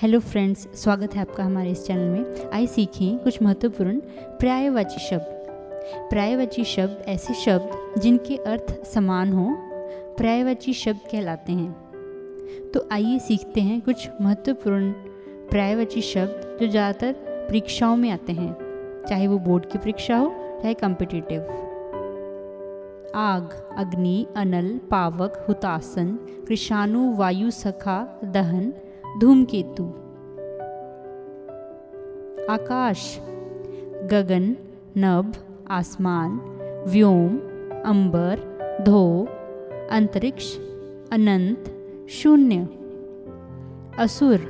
Hello friends, स्वागत है आपका हमारे इस चैनल में। आइए सीखें कुछ महत्वपूर्ण पर्यायवाची शब्द। पर्यायवाची शब्द ऐसे शब्द जिनके अर्थ समान हों पर्यायवाची शब्द कहलाते हैं। तो आइए सीखते हैं कुछ महत्वपूर्ण पर्यायवाची शब्द जो ज़्यादातर परीक्षाओं में आते हैं, चाहे वो बोर्ड की परीक्षा हो चाहे कॉम्पिटिटिव। आग, अग्नि, अनल, पावक, हुतासन, कृषाणु, वायु, सखा, दहन, धूमकेतु। आकाश, गगन, नभ, आसमान, व्योम, अंबर, धो, अंतरिक्ष, अनंत, शून्य। असुर,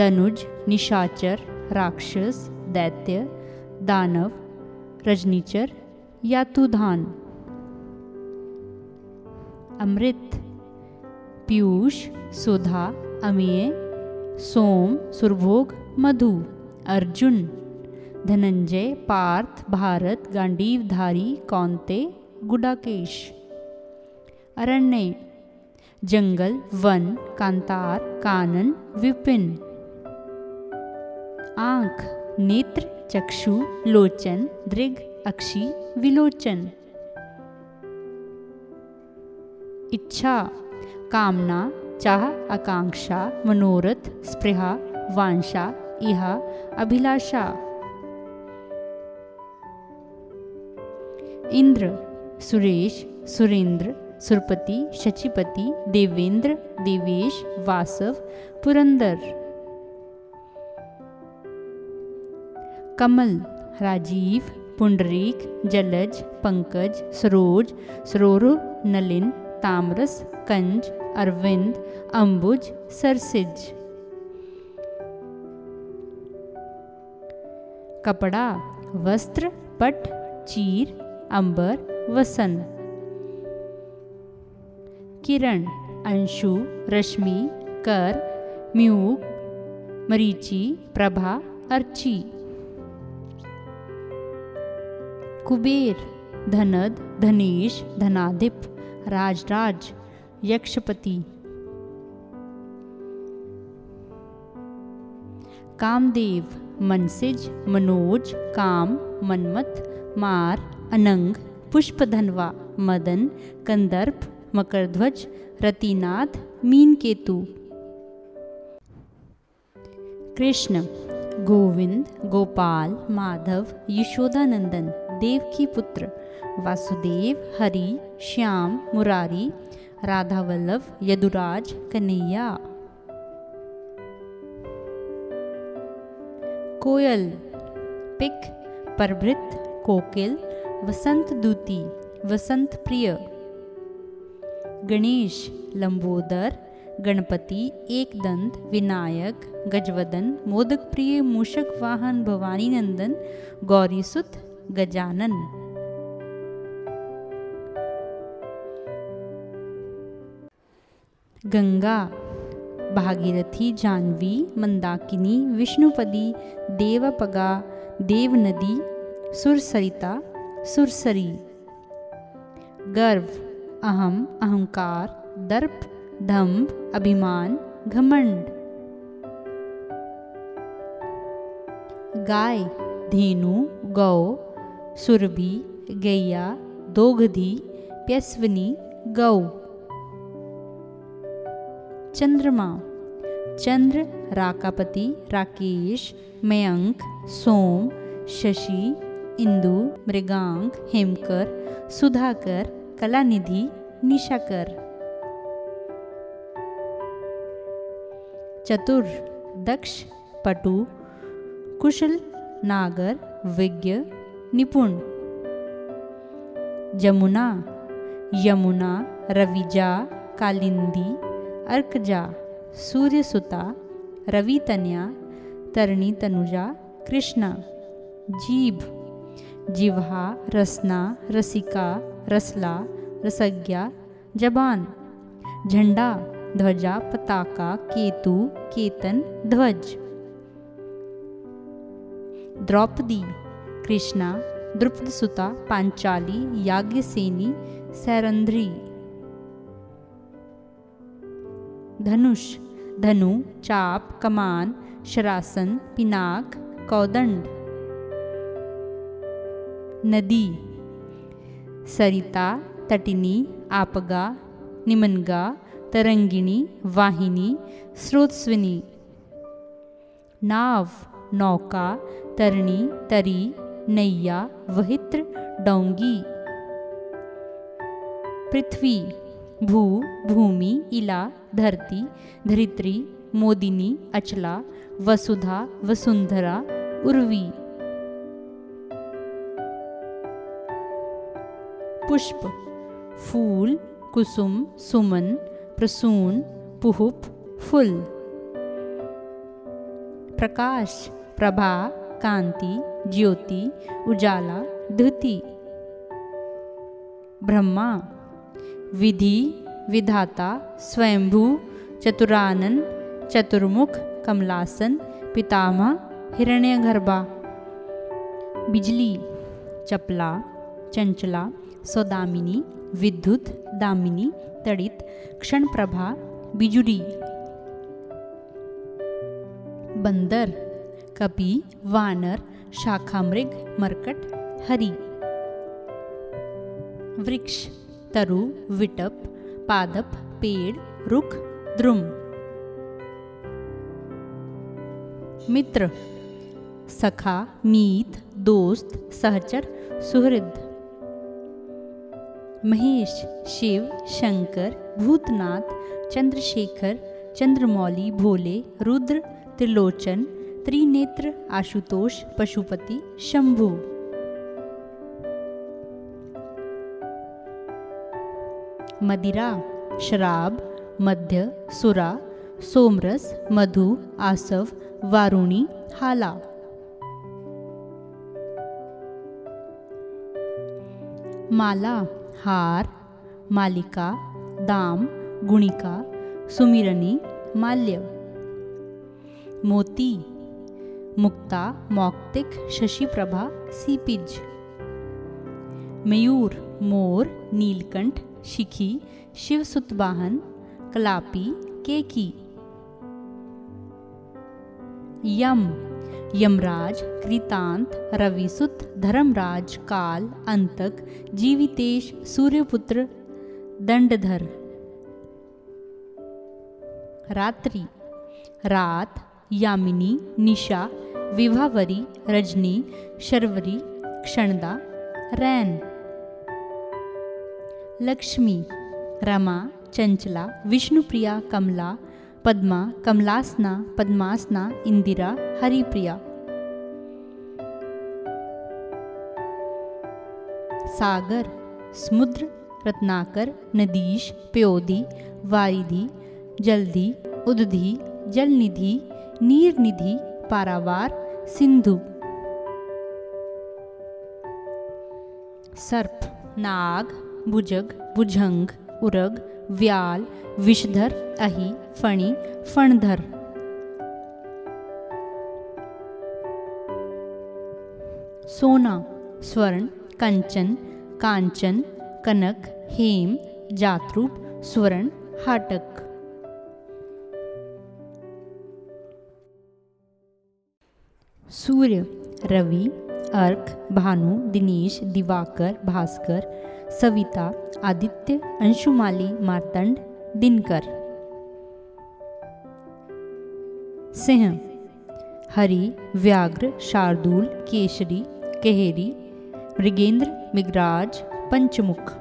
दनुज, निशाचर, राक्षस, दैत्य, दानव, रजनीचर, यातुधान। अमृत, पीयूष, सुधा, अमीय, सोम, सुरभोग, मधु, अर्जुन, धनंजय, पार्थ, भारत, गांडीवधारी, कौंते, गुडाकेश। अरण्य, जंगल, वन, कांतार, कानन, विपिन। आंख, नेत्र, चक्षु, लोचन, दृग, अक्षी, विलोचन। इच्छा, कामना, चाह, आकांक्षा, मनोरथ, स्पृहा, वांछा, इहा, अभिलाषा। इंद्र, सुरेश, सुरेंद्र, सुरपति, शचिपति, देवेंद्र, देवेश, वासव, पुरंदर। कमल, राजीव, पुंडरीक, जलज, पंकज, सरोज, सरोरु, नलिन, ताम्रस, कंज, अरविंद, अंबुज, सरसिज। कपड़ा, वस्त्र, पट, चीर, अंबर, वसन। किरण, अंशु, रश्मि, कर, म्यूक, मरीचि, प्रभा, अर्ची। कुबेर, धनद, धनेश, धनाधिप, राजराज, यक्षपति। कामदेव, मनसिज, मनोज, काम, मनमथ, मार, अनंग, पुष्पधनवा, मदन, कंदर्प, मकरध्वज, रतिनाथ, मीनकेतु। कृष्ण, गोविंद, गोपाल, माधव, यशोदानंदन, देवकी पुत्र, वासुदेव, हरि, श्याम, मुरारी, राधावल्लभ, यदुराज, कन्हैया। कोयल, पिक, परभृत, कोकिल, वसंत दूती, वसंत प्रिय। गणेश, लंबोदर, गणपति, एकदंत, विनायक, गजवदन, मोदक प्रिय, मूषक वाहन, भवानी नंदन, गौरीसुत, गजानन। गंगा, भागीरथी, जाह्नवी, मंदाकिनी, विष्णुपदी, देवपगा, देवनदी, सुरसरिता, सुरसरी। गर्व, अहम, अहंकार, दर्प, दंभ, अभिमान, घमंड। गाय, धेनु, गौ, सुरभि, गैया, दोगधी, प्यस्विनी, गौ। चंद्रमा, चंद्र, राकापति, राकेश, मयंक, सोम, शशि, इंदु, मृगांक, हेमकर, सुधाकर, कलानिधि, निशाकर। चतुर, दक्ष, पटु, कुशल, नागर, विज्ञ, निपुण। जमुना, यमुना, रविजा, कालिंदी, अर्कजा, सूर्यसुता, रवितन्या, तरणी, तनुजा, कृष्णा। जीभ, जिह्वा, रसना, रसिका, रसला, रसज्ञा, जबान। झंडा, ध्वजा, पताका, केतु, केतन, ध्वज। द्रौपदी, कृष्णा, द्रुपदसुता, पांचाली, याज्ञसेनी, सैरंध्री। धनुष, धनु, चाप, कमान, शरासन, पिनाक, कौदंड। नदी सरिता, तटिनी, आपगा, निमनगा, तरंगिणी, वाहिनी, स्रोतस्विनी। नाव नौका, तरणी, तरी, नैया, वहित्र, डोंगी। पृथ्वी भू, भूमि, इला, धरती, धरित्री, मोदिनी, अचला, वसुधा, वसुंधरा, उर्वी। पुष्प फूल, कुसुम, सुमन, प्रसून, पुहुप, फूल। प्रकाश प्रभा, कांति, ज्योति, उजाला, धुति। ब्रह्मा विधि, विधाता, स्वयंभू, चतुरानन, चतुर्मुख, कमलासन, पितामह, हिरण्यगर्भा। बिजली चपला, चंचला, सौदामिनी, विद्युत, दामिनी, तड़ित, क्षणप्रभा, बिजुरी। बंदर कपि, वानर, शाखामृग, मरकट, हरि। वृक्ष तरु, विटप, पादप, पेड़, रुख, द्रुम। मित्र सखा, मीत, दोस्त, सहचर, सुहृद। महेश शिव, शंकर, भूतनाथ, चंद्रशेखर, चंद्रमौली, भोले, रुद्र, त्रिलोचन, त्रिनेत्र, आशुतोष, पशुपति, शंभु। मदिरा शराब, मध्य, सुरा, सोमरस, मधु, आसव, वारुणी, हाला। माला हार, मालिका, दाम, गुणिका, सुमिरनी, माल्य। मोती मुक्ता, मौक्तिक, शशिप्रभा, सीपिज। मयूर मोर, नीलकंठ, शिखी, शिवसुतवाहन, कलापी, केकी। यम यमराज, कृतांत, रविसुत, धर्मराज, काल, अंतक, जीवितेश, सूर्यपुत्र, दंडधर। रात्रि रात, यामिनी, निशा, विभावरी, रजनी, शर्वरी, क्षणदा, रैन। लक्ष्मी रमा, चंचला, विष्णुप्रिया, कमला, पद्मा, कमलासना, पद्मासना, इंदिरा, हरिप्रिया। सागर समुद्र, रत्नाकर, नदीश, प्योधि, वारिधि, जलधि, उदधि, जलनिधि, नीरनिधि, पारावार, सिंधु। सर्प नाग, भुजग, भुजंग, उरग, व्याल, विषधर, अहि, फणी, फणधर। सोना स्वर्ण, कंचन, कांचन, कनक, हेम, जातरूप, स्वर्ण, हाटक। सूर्य रवि, अर्क, भानु, दिनेश, दिवाकर, भास्कर, सविता, आदित्य, अंशुमाली, मार्तंड, दिनकर। सिंह हरि, व्याघ्र, शार्दूल, केशरी, केहरी, मृगेंद्र, मिगराज, पंचमुख।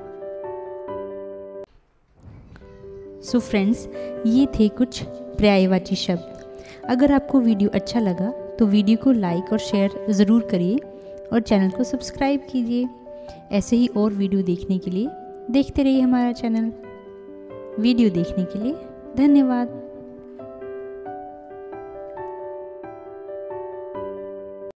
सो फ्रेंड्स, ये थे कुछ पर्यायवाची शब्द। अगर आपको वीडियो अच्छा लगा तो वीडियो को लाइक और शेयर ज़रूर करिए और चैनल को सब्सक्राइब कीजिए। ऐसे ही और वीडियो देखने के लिए देखते रहिए हमारा चैनल। वीडियो देखने के लिए धन्यवाद।